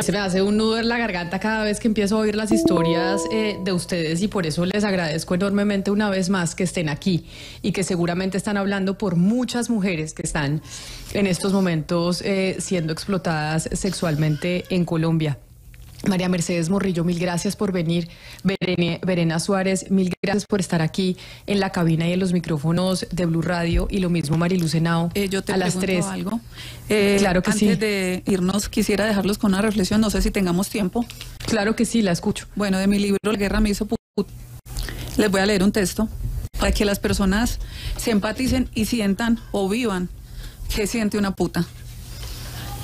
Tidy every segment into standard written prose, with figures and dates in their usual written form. Se me hace un nudo en la garganta cada vez que empiezo a oír las historias de ustedes, y por eso les agradezco enormemente una vez más que estén aquí y que seguramente están hablando por muchas mujeres que están en estos momentos siendo explotadas sexualmente en Colombia. María Mercedes Morrillo, mil gracias por venir. Verena Suárez, mil gracias por estar aquí en la cabina y en los micrófonos de Blue Radio. Y lo mismo María Lucenao, yo te a las 3. Algo. Claro que sí. Antes de irnos, quisiera dejarlos con una reflexión. No sé si tengamos tiempo. Claro que sí, la escucho. Bueno, de mi libro La Guerra Me Hizo Puta, les voy a leer un texto para que las personas se empaticen y sientan o vivan qué siente una puta.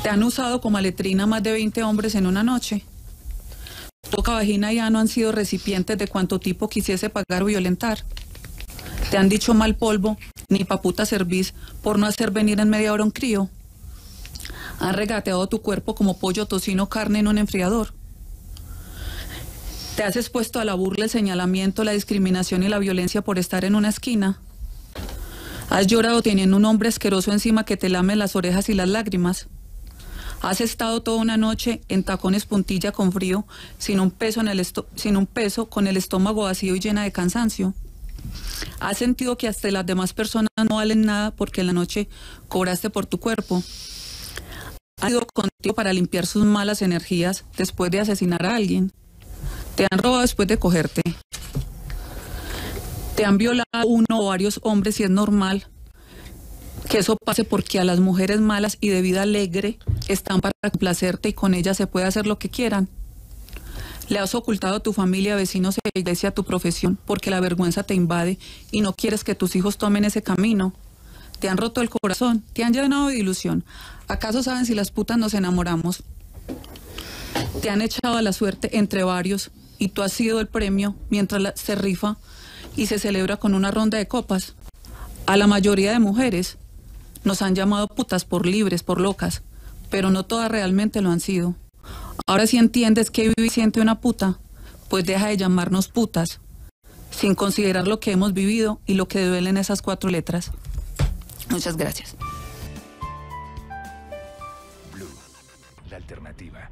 Te han usado como letrina más de 20 hombres en una noche. Boca, vagina y ano han sido recipientes de cuanto tipo quisiese pagar o violentar. Te han dicho mal polvo, ni paputa servís por no hacer venir en media hora un crío. Han regateado tu cuerpo como pollo, tocino, carne en un enfriador. Te has expuesto a la burla, el señalamiento, la discriminación y la violencia por estar en una esquina. Has llorado teniendo un hombre asqueroso encima que te lame las orejas y las lágrimas. Has estado toda una noche en tacones puntilla con frío, sin un peso, con el estómago vacío y llena de cansancio. Has sentido que hasta las demás personas no valen nada porque en la noche cobraste por tu cuerpo. Has ido contigo para limpiar sus malas energías después de asesinar a alguien. Te han robado después de cogerte. Te han violado uno o varios hombres y es normal que eso pase porque a las mujeres malas y de vida alegre están para complacerte y con ellas se puede hacer lo que quieran. Le has ocultado a tu familia, vecinos e iglesia tu profesión porque la vergüenza te invade y no quieres que tus hijos tomen ese camino. Te han roto el corazón, te han llenado de ilusión. ¿Acaso saben si las putas nos enamoramos? Te han echado a la suerte entre varios y tú has sido el premio mientras se rifa y se celebra con una ronda de copas. A la mayoría de mujeres nos han llamado putas por libres, por locas, pero no todas realmente lo han sido. Ahora si entiendes que vive y siente una puta, pues deja de llamarnos putas, sin considerar lo que hemos vivido y lo que duelen esas 4 letras. Muchas gracias. Blue, la alternativa.